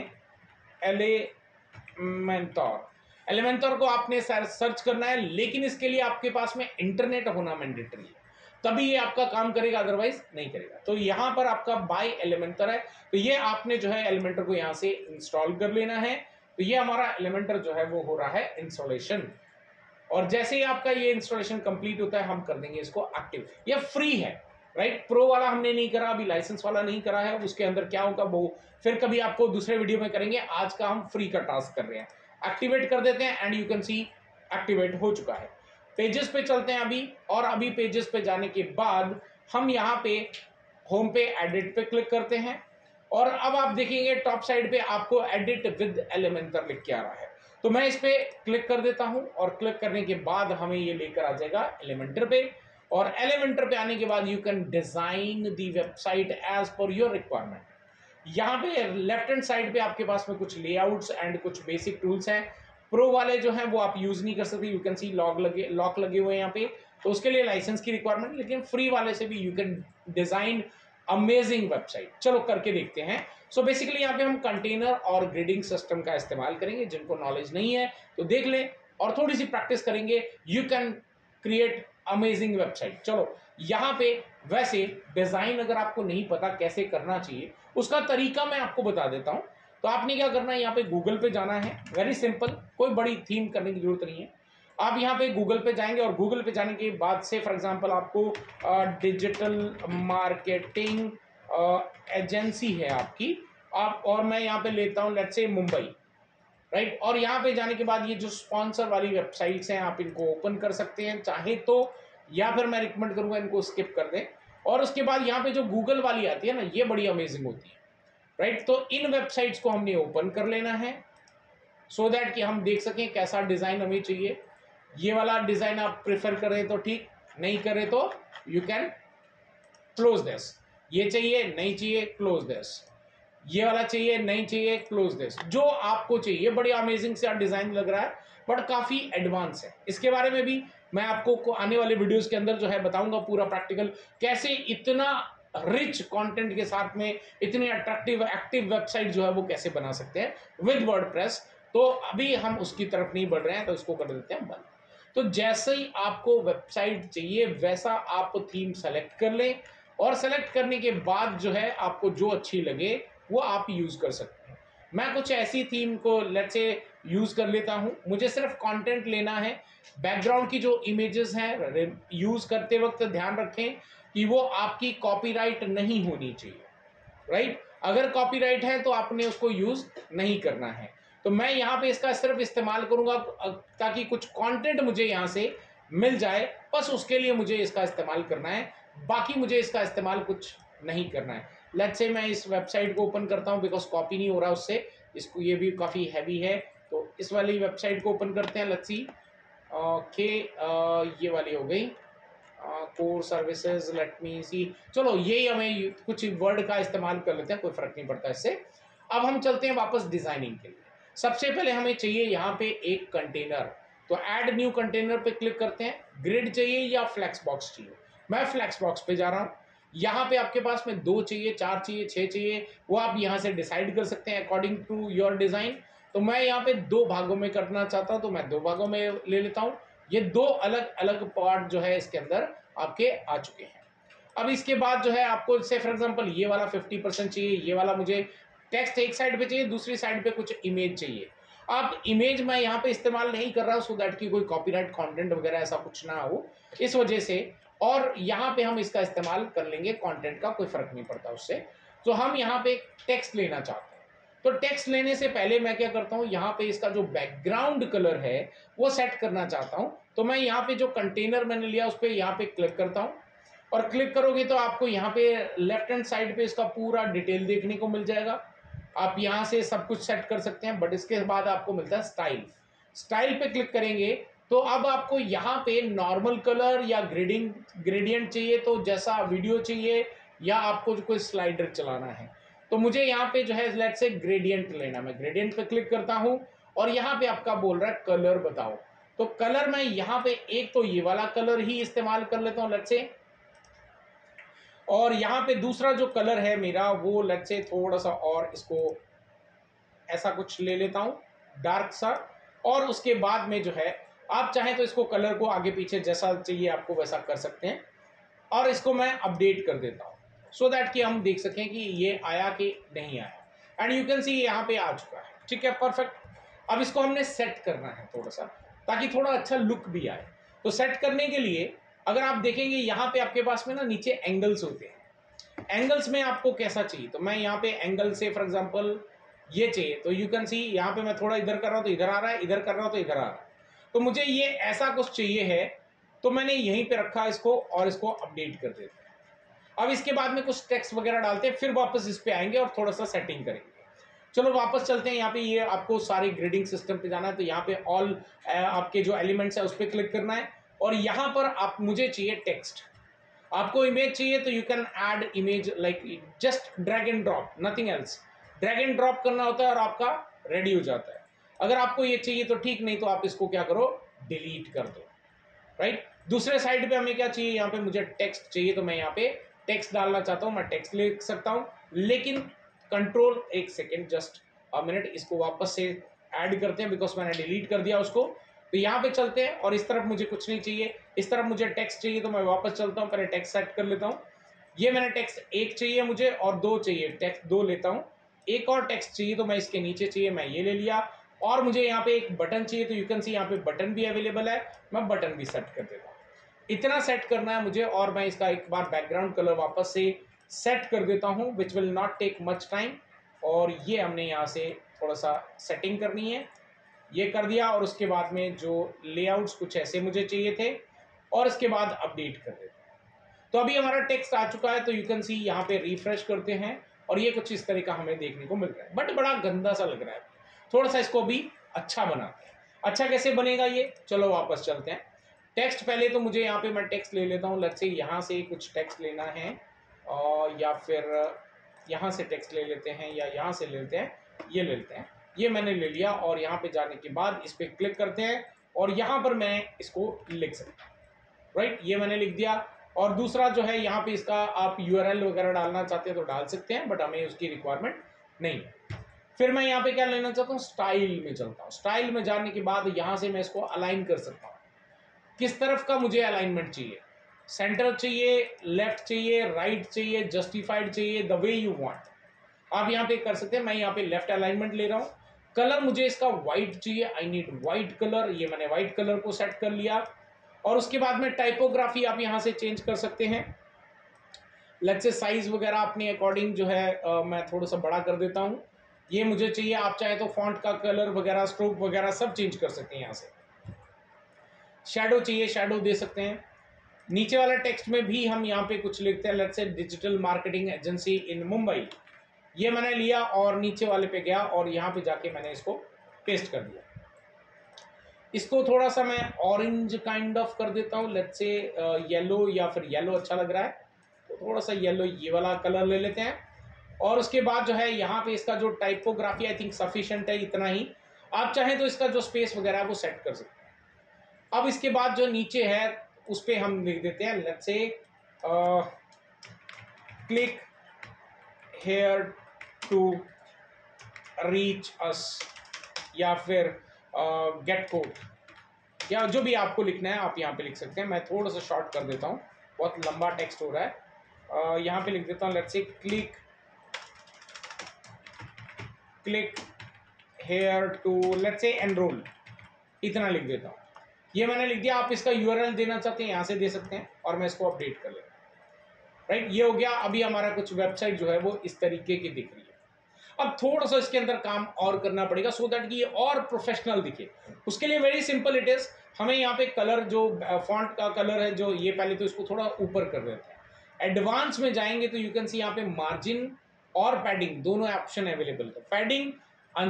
एलिमेंटोर। एलिमेंटोर को आपने सर्च करना है, लेकिन इसके लिए आपके पास में इंटरनेट होना मैंडेटरी है, तभी ये आपका काम करेगा, अदरवाइज नहीं करेगा। तो यहाँ पर आपका बाय एलिमेंटर है, तो ये आपने जो है एलिमेंटर को यहाँ से इंस्टॉल कर लेना है। तो ये हमारा एलिमेंटर जो है वो हो रहा है इंस्टॉलेशन और जैसे ही आपका ये इंस्टॉलेशन कंप्लीट होता है हम कर देंगे इसको एक्टिव। यह फ्री है राइट, प्रो वाला हमने नहीं करा, अभी लाइसेंस वाला नहीं करा है। उसके अंदर क्या होगा वो फिर कभी आपको दूसरे वीडियो में करेंगे, आज का हम फ्री का टास्क कर रहे हैं। एक्टिवेट कर देते हैं and you can see activate हो चुका है। पेजेस पे चलते हैं अभी और अभी पेजेस पे जाने के बाद हम यहाँ पे होम पे एडिट पे क्लिक करते हैं और अब आप देखेंगे टॉप साइड पे आपको एडिट विद एलिमेंटर लिख के आ रहा है। तो मैं इस पे क्लिक कर देता हूँ और क्लिक करने के बाद हमें ये लेकर आ जाएगा एलिमेंटर पे और एलिमेंटर पे आने के बाद you can design the website as per your requirement. यहाँ पे लेफ्ट हैंड साइड पे आपके पास में कुछ लेआउट्स एंड कुछ बेसिक टूल्स हैं। प्रो वाले जो हैं वो आप यूज़ नहीं कर सकते, यू कैन सी लॉक लगे लॉक लगे हुए हैं यहाँ पे, तो उसके लिए लाइसेंस की रिक्वायरमेंट। लेकिन फ्री वाले से भी you can design amazing website. चलो करके देखते हैं। सो बेसिकली यहाँ पे हम कंटेनर और ग्रेडिंग सिस्टम का इस्तेमाल करेंगे। जिनको नॉलेज नहीं है तो देख लें और थोड़ी सी प्रैक्टिस करेंगे, you can create amazing website. चलो यहाँ पे वैसे डिज़ाइन अगर आपको नहीं पता कैसे करना चाहिए उसका तरीका मैं आपको बता देता हूँ। तो आपने क्या करना है, यहाँ पे गूगल पे जाना है, वेरी सिंपल, कोई बड़ी थीम करने की जरूरत नहीं है। आप यहाँ पे गूगल पे जाएंगे और गूगल पे जाने के बाद से फॉर एग्जांपल आपको डिजिटल मार्केटिंग एजेंसी है आपकी, आप और मैं यहाँ पे लेता हूँ लेट्स से मुंबई राइट। और यहाँ पे जाने के बाद ये जो स्पॉन्सर वाली वेबसाइट्स हैं आप इनको ओपन कर सकते हैं चाहे तो, या फिर मैं रिकमेंड करूँगा इनको स्किप कर दें। और उसके बाद यहाँ पे जो गूगल वाली आती है ना ये बड़ी अमेजिंग होती है राइट। तो इन वेबसाइट्स को हमने ओपन कर लेना है सो दैट कि हम देख सकें कैसा डिज़ाइन हमें चाहिए। ये वाला डिज़ाइन आप प्रेफर करें तो ठीक, नहीं करें तो यू कैन क्लोज दिस। ये चाहिए नहीं चाहिए, क्लोज दिस। ये वाला चाहिए नहीं चाहिए, क्लोज दिस। जो आपको चाहिए, बड़ी अमेजिंग से डिज़ाइन लग रहा है बट काफ़ी एडवांस है। इसके बारे में भी मैं आपको आने वाले वीडियोस के अंदर जो है बताऊंगा पूरा प्रैक्टिकल, कैसे इतना रिच कंटेंट के साथ में इतनी अट्रैक्टिव एक्टिव वेबसाइट जो है वो कैसे बना सकते हैं विद वर्डप्रेस। तो अभी हम उसकी तरफ नहीं बढ़ रहे हैं तो इसको कर देते हैं बंद। तो जैसे ही आपको वेबसाइट चाहिए वैसा आप थीम सेलेक्ट कर लें और सेलेक्ट करने के बाद जो है आपको जो अच्छी लगे वो आप यूज़ कर सकते हैं। मैं कुछ ऐसी थीम को लेट से यूज़ कर लेता हूँ, मुझे सिर्फ कंटेंट लेना है। बैकग्राउंड की जो इमेजेस हैं यूज़ करते वक्त ध्यान रखें कि वो आपकी कॉपीराइट नहीं होनी चाहिए, राइट। अगर कॉपीराइट है तो आपने उसको यूज़ नहीं करना है। तो मैं यहाँ पे इसका सिर्फ इस्तेमाल करूँगा ताकि कुछ कंटेंट मुझे यहाँ से मिल जाए, बस उसके लिए मुझे इसका इस्तेमाल करना है, बाकी मुझे इसका इस्तेमाल कुछ नहीं करना है। लेट्स से मैं इस वेबसाइट को ओपन करता हूँ बिकॉज कॉपी नहीं हो रहा उससे, इसको ये भी काफ़ी हैवी है तो इस वाली वेबसाइट को ओपन करते हैं। लेट्स सी, ओके ये वाली हो गई core services, let me see, चलो यही हमें कुछ वर्ड का इस्तेमाल कर लेते हैं, कोई फ़र्क नहीं पड़ता इससे। अब हम चलते हैं वापस डिज़ाइनिंग के लिए। सबसे पहले हमें चाहिए यहाँ पे एक कंटेनर, तो ऐड न्यू कंटेनर पे क्लिक करते हैं। ग्रिड चाहिए या फ्लैक्स बॉक्स चाहिए, मैं फ्लैक्स बॉक्स पे जा रहा हूँ। यहाँ पे आपके पास में दो चाहिए, चार चाहिए, छः चाहिए, वो आप यहाँ से डिसाइड कर सकते हैं अकॉर्डिंग टू योर डिज़ाइन। तो मैं यहाँ पे दो भागों में करना चाहता हूँ तो मैं दो भागों में ले लेता हूँ। ये दो अलग अलग पार्ट जो है इसके अंदर आपके आ चुके हैं। अब इसके बाद जो है आपको से फॉर एग्जाम्पल ये वाला फिफ्टी परसेंट चाहिए, ये वाला मुझे टेक्स्ट एक साइड पे चाहिए, दूसरी साइड पे कुछ इमेज चाहिए। अब इमेज मैं यहाँ पे इस्तेमाल नहीं कर रहा हूँ सो दैट की कोई कॉपीराइट कंटेंट वगैरह ऐसा कुछ ना हो इस वजह से, और यहाँ पे हम इसका इस्तेमाल कर लेंगे, कंटेंट का कोई फर्क नहीं पड़ता उससे। तो हम यहाँ पे टेक्स्ट लेना चाहते हैं, तो टेक्स्ट लेने से पहले मैं क्या करता हूँ, यहाँ पे इसका जो बैकग्राउंड कलर है वो सेट करना चाहता हूँ। तो मैं यहाँ पे जो कंटेनर मैंने लिया उस पर यहाँ पे क्लिक करता हूँ, और क्लिक करोगे तो आपको यहाँ पे लेफ्ट हैंड साइड पे इसका पूरा डिटेल देखने को मिल जाएगा। आप यहाँ से सब कुछ सेट कर सकते हैं, बट इसके बाद आपको मिलता है स्टाइल। स्टाइल पे क्लिक करेंगे तो अब आपको यहाँ पे नॉर्मल कलर या ग्रेडिंग ग्रेडियंट चाहिए, तो जैसा वीडियो चाहिए या आपको कोई स्लाइडर चलाना है। तो मुझे यहाँ पे जो है लेट्स से ग्रेडियंट लेना, मैं ग्रेडियंट पे क्लिक करता हूँ और यहाँ पे आपका बोल रहा है कलर बताओ। तो कलर मैं यहाँ पे एक तो ये वाला कलर ही इस्तेमाल कर लेता हूँ लेट्स से, और यहाँ पे दूसरा जो कलर है मेरा वो लेट्स से थोड़ा सा और इसको ऐसा कुछ ले लेता हूँ डार्क सा, और उसके बाद में जो है आप चाहें तो इसको कलर को आगे पीछे जैसा चाहिए आपको वैसा कर सकते हैं, और इसको मैं अपडेट कर देता हूँ सो दैट कि हम देख सकें कि ये आया कि नहीं आया। एंड यू कैन सी यहाँ पे आ चुका है, ठीक है परफेक्ट। अब इसको हमने सेट करना है थोड़ा सा ताकि थोड़ा अच्छा लुक भी आए। तो सेट करने के लिए अगर आप देखेंगे यहाँ पे आपके पास में ना नीचे एंगल्स होते हैं, एंगल्स में आपको कैसा चाहिए। तो मैं यहाँ पे एंगल से फॉर एग्जाम्पल ये चाहिए, तो यू कैन सी यहाँ पे मैं थोड़ा इधर कर रहा हूँ तो इधर आ रहा है, इधर कर रहा हूँ तो इधर आ रहा है। तो मुझे ये ऐसा कुछ चाहिए है तो मैंने यहीं पर रखा इसको और इसको अपडेट कर देते हैं। अब इसके बाद में कुछ टेक्स्ट वगैरह डालते हैं, फिर वापस इस पे आएंगे और थोड़ा सा सेटिंग करेंगे। चलो वापस चलते हैं यहाँ पे, ये आपको सारे ग्रेडिंग सिस्टम पे जाना है तो यहाँ पे ऑल आपके जो एलिमेंट्स है उस पर क्लिक करना है, और यहाँ पर आप मुझे चाहिए टेक्स्ट। आपको इमेज चाहिए तो you can add image like just drag and drop, nothing else. Drag and drop करना होता है और आपका रेडी हो जाता है। अगर आपको ये चाहिए तो ठीक, नहीं तो आप इसको क्या करो डिलीट कर दो, राइट। दूसरे साइड पर हमें क्या चाहिए, यहाँ पे मुझे टेक्स्ट चाहिए तो मैं यहाँ पे टेक्स्ट डालना चाहता हूँ, मैं टेक्स्ट ले सकता हूँ, लेकिन कंट्रोल एक सेकेंड जस्ट अ मिनट, इसको वापस से ऐड करते हैं बिकॉज मैंने डिलीट कर दिया उसको। तो यहाँ पे चलते हैं, और इस तरफ मुझे कुछ नहीं चाहिए, इस तरफ मुझे टेक्स्ट चाहिए तो मैं वापस चलता हूँ, पहले टेक्स्ट सेट कर लेता हूँ। ये मैंने टेक्स्ट एक चाहिए मुझे और दो चाहिए, टेक्स्ट दो लेता हूँ, एक और टेक्स्ट चाहिए तो मैं इसके नीचे चाहिए मैं ये ले लिया, और मुझे यहाँ पे एक बटन चाहिए तो यू कैन सी यहाँ पे बटन भी अवेलेबल है, मैं बटन भी सेट कर देता हूँ। इतना सेट करना है मुझे, और मैं इसका एक बार बैकग्राउंड कलर वापस से सेट कर देता हूँ which will not take much time. और ये हमने यहाँ से थोड़ा सा सेटिंग करनी है, ये कर दिया, और उसके बाद में जो लेआउट्स कुछ ऐसे मुझे चाहिए थे, और इसके बाद अपडेट कर देते हैं। तो अभी हमारा टेक्स्ट आ चुका है तो यू कैन सी यहाँ पे रिफ्रेश करते हैं और ये कुछ इस तरह का हमें देखने को मिल रहा है, बट बड़ा गंदा सा लग रहा है। थोड़ा सा इसको भी अच्छा बनाते हैं, अच्छा कैसे बनेगा ये, चलो वापस चलते हैं। टेक्स्ट पहले तो मुझे यहाँ पे मैं टेक्स्ट ले लेता हूँ, लेट्स से यहाँ से कुछ टेक्स्ट लेना है, और या फिर यहाँ से टेक्स्ट ले लेते हैं या यहाँ से ले लेते हैं, ये ले लेते हैं, ये मैंने ले लिया। और यहाँ पे जाने के बाद इस पर क्लिक करते हैं और यहाँ पर मैं इसको लिख सकता हूँ, राइट, ये मैंने लिख दिया। और दूसरा जो है यहाँ पर इसका आप यू आर एल वगैरह डालना चाहते हैं तो डाल सकते हैं, बट हमें उसकी रिक्वायरमेंट नहीं है। फिर मैं यहाँ पर क्या लेना चाहता हूँ, स्टाइल में चलता हूँ। स्टाइल में जाने के बाद यहाँ से मैं इसको अलाइन कर सकता हूँ, किस तरफ का मुझे अलाइनमेंट चाहिए। सेंटर चाहिए, लेफ्ट चाहिए, राइट चाहिए, जस्टिफाइड चाहिए, द वे यू वांट। आप यहाँ पे कर सकते हैं, मैं यहाँ पे लेफ्ट अलाइनमेंट ले रहा हूँ। कलर मुझे इसका वाइट चाहिए, आई नीड वाइट कलर, ये मैंने वाइट कलर को सेट कर लिया। और उसके बाद में टाइपोग्राफी आप यहाँ से चेंज कर सकते हैं। लेट्स से साइज वगैरह अपने अकॉर्डिंग जो है आ, मैं थोड़ा सा बड़ा कर देता हूँ, ये मुझे चाहिए। आप चाहे तो फॉन्ट का कलर वगैरह, स्ट्रोक वगैरह सब चेंज कर सकते हैं यहाँ से। शेडो चाहिए, शेडो दे सकते हैं। नीचे वाला टेक्स्ट में भी हम यहाँ पे कुछ लिखते हैं, let's say digital marketing agency in Mumbai, ये मैंने लिया और नीचे वाले पे गया और यहाँ पे जाके मैंने इसको पेस्ट कर दिया। इसको थोड़ा सा मैं ऑरेंज काइंड ऑफ कर देता हूँ, लेट्स से येलो, या फिर येलो अच्छा लग रहा है तो थोड़ा सा येलो, ये वाला कलर ले लेते हैं। और उसके बाद जो है यहाँ पे इसका जो टाइपोग्राफी आई थिंक सफिशिएंट है, इतना ही। आप चाहें तो इसका जो स्पेस वगैरह है वो सेट कर सकते हैं। अब इसके बाद जो नीचे है उस पर हम लिख देते हैं, let's say click here to reach us, या फिर गेट कोड, या जो भी आपको लिखना है आप यहाँ पे लिख सकते हैं। मैं थोड़ा सा शॉर्ट कर देता हूँ, बहुत लंबा टेक्स्ट हो रहा है। uh, यहाँ पे लिख देता हूँ, let's say click click here to, let's say enrol, इतना लिख देता हूँ। ये मैंने लिख दिया। आप इसका यूआरएल देना चाहते हैं यहाँ से दे सकते हैं, और मैं इसको अपडेट कर लेता हूँ। राइट, ये हो गया। अभी हमारा कुछ वेबसाइट जो है वो इस तरीके की दिख रही है। अब थोड़ा सा इसके अंदर काम और करना पड़ेगा सो दैट कि ये और प्रोफेशनल दिखे। उसके लिए वेरी सिंपल इट इज़, हमें यहाँ पे कलर जो फॉन्ट का कलर है जो ये, पहले तो इसको थोड़ा ऊपर कर देते हैं। एडवांस में जाएंगे तो यू कैन सी यहाँ पे मार्जिन और पैडिंग दोनों ऑप्शन अवेलेबल है। पैडिंग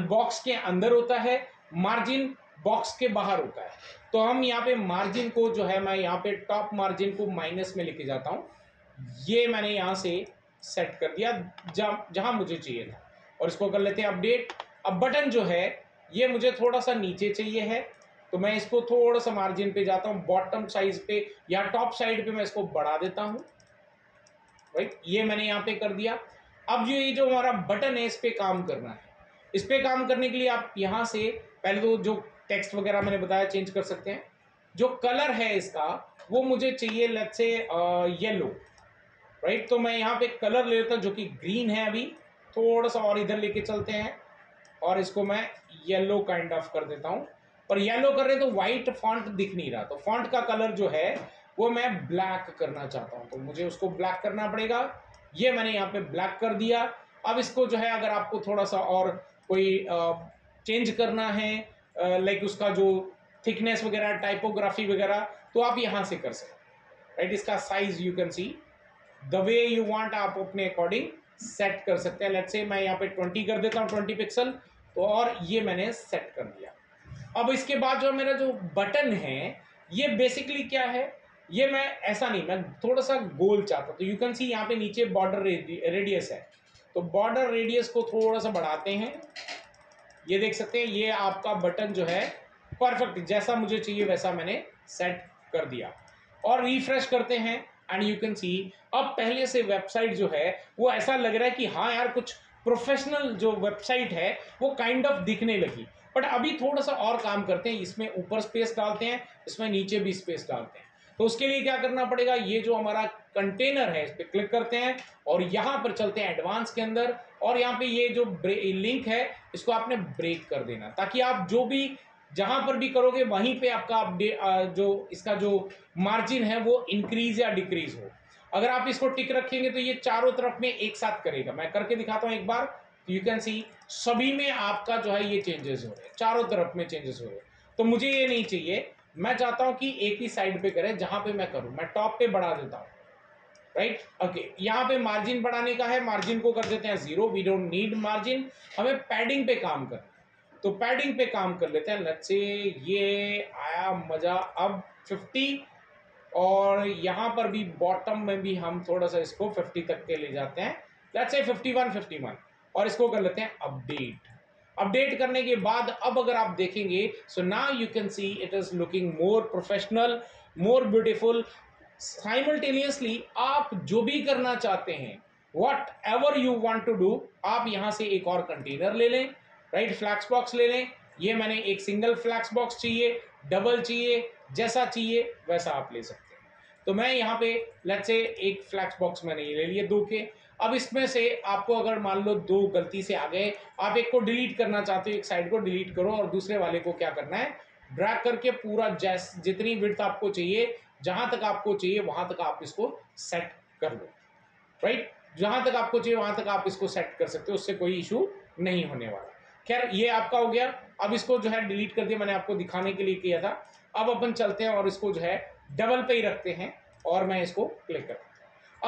बॉक्स के अंदर होता है, मार्जिन बॉक्स के बाहर होता है। तो हम यहाँ पे मार्जिन को जो है, मैं यहाँ पे टॉप मार्जिन को माइनस में लेके जाता हूँ। ये मैंने यहाँ से सेट कर दिया जहाँ जहाँ मुझे चाहिए था, और इसको कर लेते हैं अपडेट। अब बटन जो है ये मुझे थोड़ा सा नीचे चाहिए है, तो मैं इसको थोड़ा सा मार्जिन पे जाता हूँ, बॉटम साइज पे या टॉप साइड पे मैं इसको बढ़ा देता हूँ। राइट, ये मैंने यहाँ पे कर दिया। अब ये जो हमारा बटन है इस पर काम करना है। इस पर काम करने के लिए आप यहाँ से पहले तो जो टेक्स्ट वगैरह मैंने बताया चेंज कर सकते हैं। जो कलर है इसका वो मुझे चाहिए, let's say yellow. Right right, तो मैं यहाँ पे कलर ले लेता हूँ जो कि ग्रीन है। अभी थोड़ा सा और इधर लेके चलते हैं और इसको मैं येलो काइंड ऑफ कर देता हूँ। पर येलो कर रहे तो वाइट फॉन्ट दिख नहीं रहा, तो फॉन्ट का कलर जो है वो मैं ब्लैक करना चाहता हूँ, तो मुझे उसको ब्लैक करना पड़ेगा। ये मैंने यहाँ पे ब्लैक कर दिया। अब इसको जो है अगर आपको थोड़ा सा और कोई चेंज करना है, लाइक उसका जो थिकनेस वगैरह, टाइपोग्राफी वगैरह, तो आप यहाँ से कर सकते। राइट, इसका size you can see the way you want, आप अपने अकॉर्डिंग सेट कर सकते हैं। लेट्स से मैं यहाँ पे ट्वेंटी कर देता हूँ, ट्वेंटी पिक्सल, तो और ये मैंने सेट कर दिया। अब इसके बाद जो मेरा जो बटन है ये बेसिकली क्या है, ये मैं ऐसा नहीं, मैं थोड़ा सा गोल चाहता हूँ। तो यू कैन सी यहाँ पे नीचे बॉर्डर रेडियस है, तो बॉर्डर रेडियस को थोड़ा सा बढ़ाते हैं। ये देख सकते हैं, ये आपका बटन जो है परफेक्ट जैसा मुझे चाहिए वैसा मैंने सेट कर दिया। और रिफ्रेश करते हैं एंड यू कैन सी अब पहले से वेबसाइट जो है वो ऐसा लग रहा है कि हाँ यार कुछ प्रोफेशनल जो वेबसाइट है वो काइंड ऑफ दिखने लगी। बट अभी थोड़ा सा और काम करते हैं, इसमें ऊपर स्पेस डालते हैं, इसमें नीचे भी स्पेस डालते हैं। तो उसके लिए क्या करना पड़ेगा, ये जो हमारा कंटेनर है इस पर क्लिक करते हैं और यहाँ पर चलते हैं एडवांस के अंदर, और यहाँ पे ये जो लिंक है इसको आपने ब्रेक कर देना, ताकि आप जो भी जहाँ पर भी करोगे वहीं पे आपका अपडेट जो इसका जो मार्जिन है वो इंक्रीज या डिक्रीज हो। अगर आप इसको टिक रखेंगे तो ये चारों तरफ में एक साथ करेगा। मैं करके दिखाता हूँ एक बार, तो यू कैन सी सभी में आपका जो है ये चेंजेस हो रहे हैं, चारों तरफ में चेंजेस हो रहे हैं। तो मुझे ये नहीं चाहिए, मैं चाहता हूँ कि एक ही साइड पे करें जहाँ पे मैं करूँ। मैं टॉप पे बढ़ा देता हूँ। राइट, ओके, यहाँ पे मार्जिन बढ़ाने का है, मार्जिन को कर देते हैं zero, we don't need margin. हमें पैडिंग पे काम करना, तो पैडिंग पे काम कर लेते हैं। लेट्स से ये आया मज़ा, अब फिफ्टी, और यहाँ पर भी बॉटम में भी हम थोड़ा सा इसको फिफ्टी तक के ले जाते हैं। लेट्स से फिफ्टी वन फिफ्टी वन, और इसको कर लेते हैं अपडेट। अपडेट करने के बाद अब अगर आप देखेंगे, so now you can see it is looking more professional, more beautiful. Simultaneously आप जो भी करना चाहते हैं, whatever you want to do, आप यहाँ से एक और कंटेनर ले लें। राइट, फ्लैक्स बॉक्स ले लें। ये मैंने एक सिंगल फ्लैक्स बॉक्स चाहिए, डबल चाहिए, जैसा चाहिए वैसा आप ले सकते हैं। तो मैं यहाँ पे लेट्स से एक फ्लैक्स बॉक्स मैंने ये ले लिए दो के। अब इसमें से आपको अगर मान लो दो गलती से आ गए, आप एक को डिलीट करना चाहते हो, एक साइड को डिलीट करो और दूसरे वाले को क्या करना है, ड्रैग करके पूरा जैस जितनी विड्थ आपको चाहिए, जहाँ तक आपको चाहिए वहाँ तक आप इसको सेट कर लो, राइट। जहाँ तक आपको चाहिए वहाँ तक आप इसको सेट कर सकते हो, उससे कोई इशू नहीं होने वाला। खैर ये आपका हो गया। अब इसको जो है डिलीट कर दिया, मैंने आपको दिखाने के लिए किया था। अब अपन चलते हैं और इसको जो है डबल पे ही रखते हैं और मैं इसको क्लिक करता हूँ।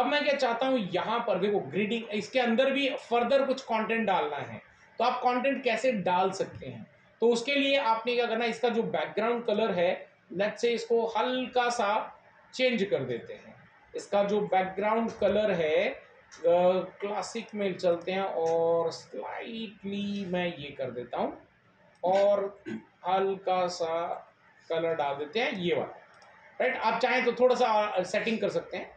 अब मैं क्या चाहता हूँ, यहाँ पर देखो ग्रीडिंग, इसके अंदर भी फर्दर कुछ कंटेंट डालना है, तो आप कंटेंट कैसे डाल सकते हैं, तो उसके लिए आपने क्या करना है, इसका जो बैकग्राउंड कलर है लेट्स से इसको हल्का सा चेंज कर देते हैं। इसका जो बैकग्राउंड कलर है क्लासिक में चलते हैं और स्लाइटली मैं ये कर देता हूँ और हल्का सा कलर डाल देते हैं ये वाला, राइट। आप चाहें तो थोड़ा सा सेटिंग कर सकते हैं।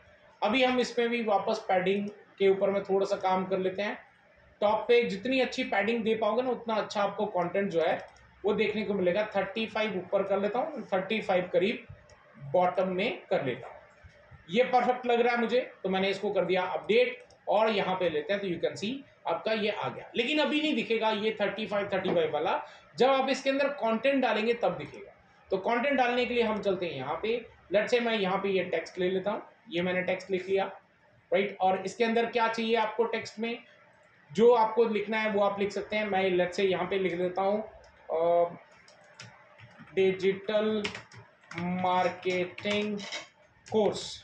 अभी हम इसमें भी वापस पैडिंग के ऊपर में थोड़ा सा काम कर लेते हैं। टॉप पे जितनी अच्छी पैडिंग दे पाओगे ना उतना अच्छा आपको कंटेंट जो है वो देखने को मिलेगा। पैंतीस ऊपर कर लेता हूँ, पैंतीस करीब बॉटम में कर लेता हूँ। ये परफेक्ट लग रहा है मुझे, तो मैंने इसको कर दिया अपडेट और यहाँ पे लेते हैं, तो यू कैन सी आपका ये आ गया। लेकिन अभी नहीं दिखेगा ये पैंतीस पैंतीस वाला, जब आप इसके अंदर कंटेंट डालेंगे तब दिखेगा। तो कंटेंट डालने के लिए हम चलते हैं यहाँ पे। लेट्स से मैं यहाँ पे ये टेक्स्ट ले लेता हूँ, ये मैंने टेक्स्ट लिख लिया, राइट। और इसके अंदर क्या चाहिए आपको, टेक्स्ट में जो आपको लिखना है वो आप लिख सकते हैं। मैं लेट्स से यहाँ पे लिख देता हूँ डिजिटल मार्केटिंग कोर्स,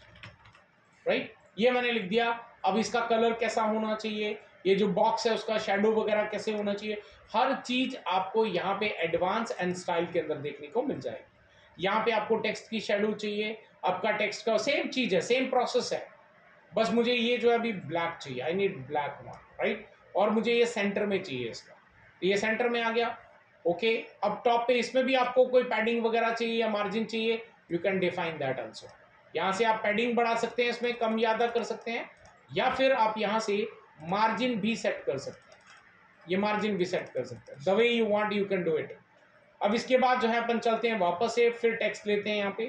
राइट, ये मैंने लिख दिया। अब इसका कलर कैसा होना चाहिए, ये जो बॉक्स है उसका शेडो वगैरह कैसे होना चाहिए, हर चीज़ आपको यहाँ पे एडवांस एंड स्टाइल के अंदर देखने को मिल जाएगी। यहाँ पे आपको टेक्स्ट की शेडो चाहिए, आपका टेक्स्ट का सेम चीज़ है, सेम प्रोसेस है, बस मुझे ये जो है अभी ब्लैक चाहिए, I need black one, right. और मुझे ये सेंटर में चाहिए इसका, तो ये सेंटर में आ गया, ओके। अब टॉप पे इसमें भी आपको कोई पैडिंग वगैरह चाहिए या मार्जिन चाहिए, you can define that also. यहाँ से आप पैडिंग बढ़ा सकते हैं, इसमें कम ज़्यादा कर सकते हैं, या फिर आप यहाँ से मार्जिन भी सेट कर सकते हैं, ये मार्जिन भी सेट कर सकते हैं, the way you want you can do it. अब इसके बाद जो है अपन चलते हैं वापस से, फिर टेक्स्ट लेते हैं यहाँ पे।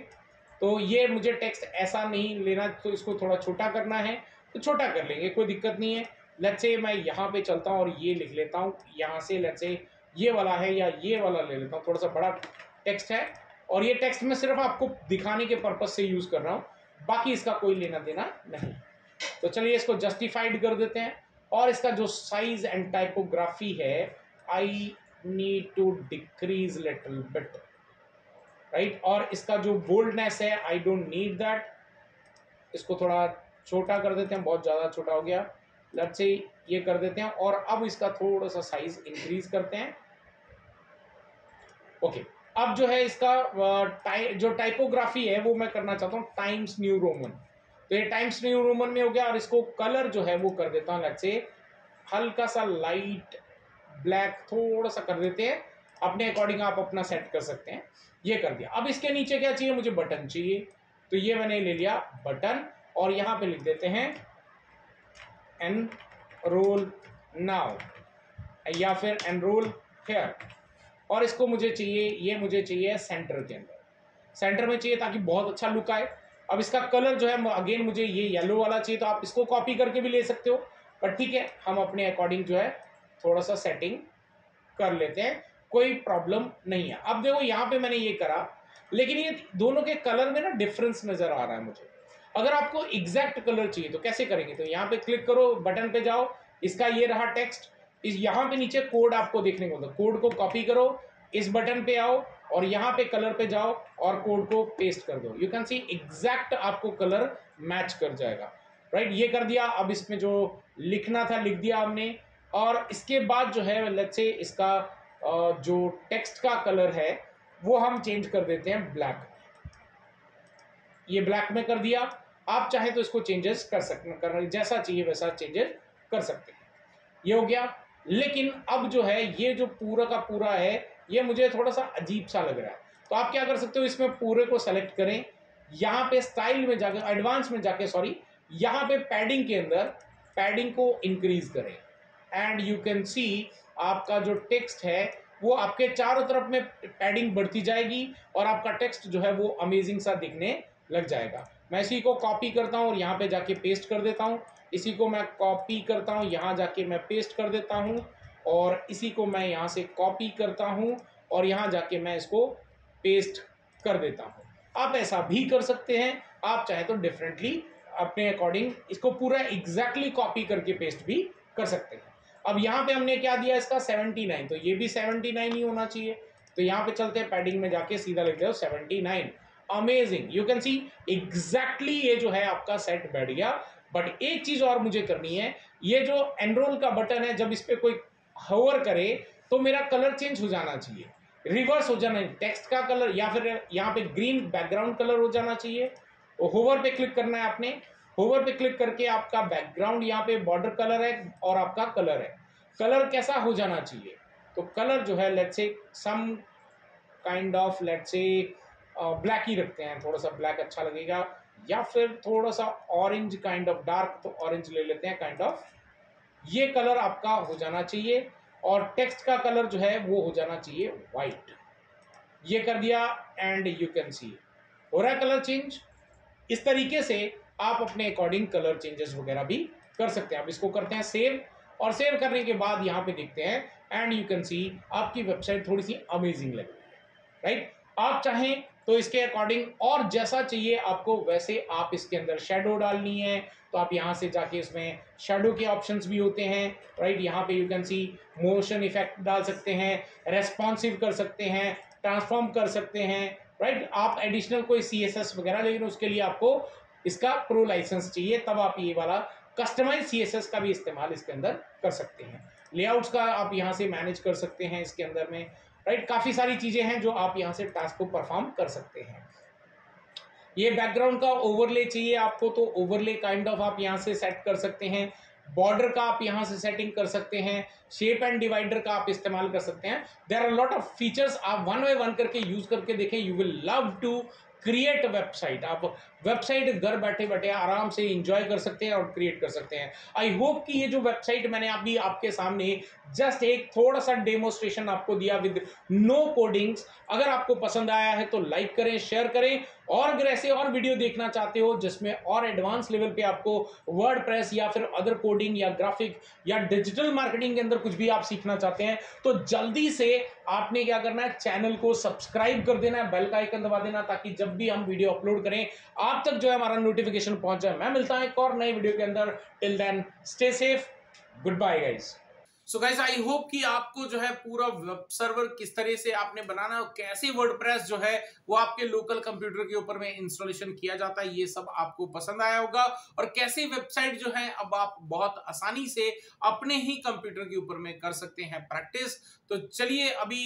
तो ये मुझे टेक्स्ट ऐसा नहीं लेना, तो इसको थोड़ा छोटा करना है तो छोटा कर लेंगे, कोई दिक्कत नहीं है। लेट्स से मैं यहाँ पे चलता हूँ और ये लिख लेता हूँ यहाँ से, लेट्स से ये वाला है या ये वाला ले लेता हूँ, थोड़ा सा बड़ा टेक्स्ट है और ये टेक्स्ट मैं सिर्फ आपको दिखाने के पर्पज़ से यूज़ कर रहा हूँ, बाकी इसका कोई लेना देना नहीं। तो चलिए इसको जस्टिफाइड कर देते हैं और इसका जो साइज एंड टाइपोग्राफी है I need to decrease little bit, right. और इसका जो बोल्डनेस है आई डोंट नीड दैट, इसको थोड़ा छोटा कर देते हैं, बहुत ज़्यादा छोटा हो गया, लेट्स से ये कर देते हैं। और अब इसका थोड़ा सा साइज इंक्रीज करते हैं, ओके okay. अब जो है इसका टाइ जो टाइपोग्राफी है वो मैं करना चाहता हूँ टाइम्स न्यू रोमन, तो ये टाइम्स न्यू रोमन में हो गया। और इसको कलर जो है वो कर देता हूँ लेट्स से हल्का सा लाइट ब्लैक थोड़ा सा कर देते हैं, अपने अकॉर्डिंग आप अपना सेट कर सकते हैं। ये कर दिया। अब इसके नीचे क्या चाहिए, मुझे बटन चाहिए, तो ये मैंने ले लिया बटन और यहाँ पे लिख देते हैं एनरोल नाउ या फिर एनरोल हियर। और इसको मुझे चाहिए, ये मुझे चाहिए सेंटर के अंदर, सेंटर में चाहिए ताकि बहुत अच्छा लुक आए। अब इसका कलर जो है अगेन मुझे ये येलो वाला चाहिए, तो आप इसको कॉपी करके भी ले सकते हो, पर ठीक है हम अपने अकॉर्डिंग जो है थोड़ा सा सेटिंग कर लेते हैं, कोई प्रॉब्लम नहीं है। अब देखो यहाँ पे मैंने ये करा, लेकिन ये दोनों के कलर में ना डिफरेंस नज़र आ रहा है मुझे। अगर आपको एग्जैक्ट कलर चाहिए तो कैसे करेंगे, तो यहाँ पर क्लिक करो, बटन पर जाओ, इसका ये रहा टेक्स्ट, इस यहाँ पे नीचे कोड आपको देखने को मिलता है, कोड को कॉपी करो, इस बटन पे आओ और यहाँ पे कलर पे जाओ और कोड को पेस्ट कर दो, यू कैन सी एग्जैक्ट आपको कलर मैच कर जाएगा, राइट। ये कर दिया। अब इसमें जो लिखना था लिख दिया हमने, और इसके बाद जो है लेट्स से इसका जो टेक्स्ट का कलर है वो हम चेंज कर देते हैं ब्लैक में, ये ब्लैक में कर दिया। आप चाहे तो इसको चेंजेस कर सकते, जैसा चाहिए वैसा चेंजेस कर सकते हैं, ये हो गया। लेकिन अब जो है ये जो पूरा का पूरा है ये मुझे थोड़ा सा अजीब सा लग रहा है, तो आप क्या कर सकते हो, इसमें पूरे को सेलेक्ट करें, यहाँ पे स्टाइल में जाके, एडवांस में जाके सॉरी यहाँ पे पैडिंग के अंदर पैडिंग को इंक्रीज करें एंड यू कैन सी आपका जो टेक्स्ट है वो आपके चारों तरफ में पैडिंग बढ़ती जाएगी और आपका टेक्स्ट जो है वो अमेजिंग सा दिखने लग जाएगा। मैं इसी को कॉपी करता हूँ और यहाँ पे जाके पेस्ट कर देता हूँ। इसी को मैं कॉपी करता हूँ, यहाँ जाके मैं पेस्ट कर देता हूँ। और इसी को मैं यहाँ से कॉपी करता हूँ और यहाँ जाके मैं इसको पेस्ट कर देता हूँ। आप ऐसा भी कर सकते हैं, आप चाहे तो डिफरेंटली अपने अकॉर्डिंग इसको पूरा एग्जैक्टली कॉपी करके पेस्ट भी कर सकते हैं। अब यहाँ पे हमने क्या दिया इसका उन्यासी, तो ये भी उन्यासी ही होना चाहिए। तो यहाँ पे चलते हैं पैडिंग में जाके सीधा लिख दो उन्यासी। Amazing, you can see exactly ये जो है आपका सेट बैठ गया। बट एक चीज और मुझे करनी है, ये जो एनरोल का बटन है जब इस पर कोई होवर करे तो मेरा कलर चेंज हो जाना चाहिए, रिवर्स हो जाना, टेक्स्ट का कलर या फिर यहाँ पे ग्रीन बैकग्राउंड कलर हो जाना चाहिए। होवर पे क्लिक करना है आपने, होवर पे क्लिक करके आपका बैकग्राउंड यहाँ पे बॉर्डर कलर है और आपका कलर है, कलर कैसा हो जाना चाहिए। तो कलर जो है let's say some kind of let's say black ही रखते हैं, थोड़ा सा ब्लैक अच्छा लगेगा, या फिर थोड़ा सा ऑरेंज काइंड ऑफ डार्क, तो ऑरेंज ले लेते हैं काइंड ऑफ। ये कलर आपका हो जाना चाहिए और टेक्स्ट का कलर जो है वो हो जाना चाहिए वाइट। ये कर दिया एंड यू कैन सी हो रहा है कलर चेंज। इस तरीके से आप अपने अकॉर्डिंग कलर चेंजेस वगैरह भी कर सकते हैं। अब इसको करते हैं सेव, और सेव करने के बाद यहाँ पे देखते हैं एंड यू कैन सी आपकी वेबसाइट थोड़ी सी अमेजिंग लग रही है, राइट। आप चाहें तो इसके अकॉर्डिंग और जैसा चाहिए आपको वैसे आप इसके अंदर शेडो डालनी है, तो आप यहाँ से जाके इसमें शेडो के ऑप्शंस भी होते हैं, राइट। यहाँ पे you can see motion effect डाल सकते हैं, रेस्पॉन्सिव कर सकते हैं, ट्रांसफॉर्म कर सकते हैं, राइट। आप एडिशनल कोई सी एस एस वगैरह, लेकिन उसके लिए आपको इसका प्रो लाइसेंस चाहिए, तब आप ये वाला कस्टमाइज सी एस एस का भी इस्तेमाल इसके अंदर कर सकते हैं। लेआउट्स का आप यहाँ से मैनेज कर सकते हैं इसके अंदर में, राइट। काफ़ी सारी चीज़ें हैं जो आप यहाँ से टास्क को परफॉर्म कर सकते हैं। ये बैकग्राउंड का ओवरले चाहिए आपको, तो ओवरले काइंड ऑफ आप यहाँ से सेट कर सकते हैं। बॉर्डर का आप यहाँ से सेटिंग कर सकते हैं, शेप एंड डिवाइडर का आप इस्तेमाल कर सकते हैं। There are lot of features, आप वन बाय वन करके यूज करके देखें, you will love to create website. आप वेबसाइट घर बैठे बैठे आराम से इंजॉय कर सकते हैं और क्रिएट कर सकते हैं। आई होप कि ये जो वेबसाइट मैंने अभी आपके सामने जस्ट एक थोड़ा सा डेमोस्ट्रेशन आपको दिया विद नो कोडिंग्स, अगर आपको पसंद आया है तो लाइक करें, शेयर करें। और अगर ऐसे और वीडियो देखना चाहते हो जिसमें और एडवांस लेवल पे आपको वर्डप्रेस या फिर अदर कोडिंग या ग्राफिक या डिजिटल मार्केटिंग के अंदर कुछ भी आप सीखना चाहते हैं, तो जल्दी से आपने क्या करना है, चैनल को सब्सक्राइब कर देना है, बेल का आइकन दबा देना, ताकि जब भी हम वीडियो अपलोड करें आप तक जो है हमारा नोटिफिकेशन पहुंच जाए। मैं मिलता हूं एक और नए वीडियो के अंदर, till then stay safe, good bye guys. So guys I hope कि आपको जो है पूरा वेब सर्वर किस तरह से आपने बनाना है, कैसे वर्डप्रेस जो है वो आपके लोकल कंप्यूटर के ऊपर में इंस्टॉलेशन किया जाता है, ये सब आपको पसंद आया होगा। और कैसे वेबसाइट जो है अब आप बहुत आसानी से अपने ही कंप्यूटर के ऊपर में कर सकते हैं प्रैक्टिस। तो चलिए, अभी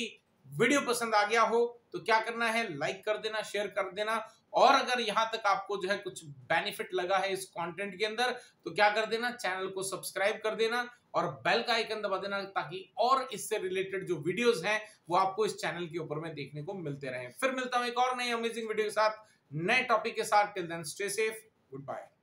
वीडियो पसंद आ गया हो तो क्या करना है, लाइक कर देना, शेयर कर देना। और अगर यहां तक आपको जो है कुछ बेनिफिट लगा है इस कंटेंट के अंदर, तो क्या कर देना, चैनल को सब्सक्राइब कर देना और बेल का आइकन दबा देना, ताकि और इससे रिलेटेड जो वीडियोस हैं वो आपको इस चैनल के ऊपर में देखने को मिलते रहे। फिर मिलता हूं एक और नई अमेजिंग वीडियो के साथ, नए टॉपिक के साथ। Till then stay safe, good bye.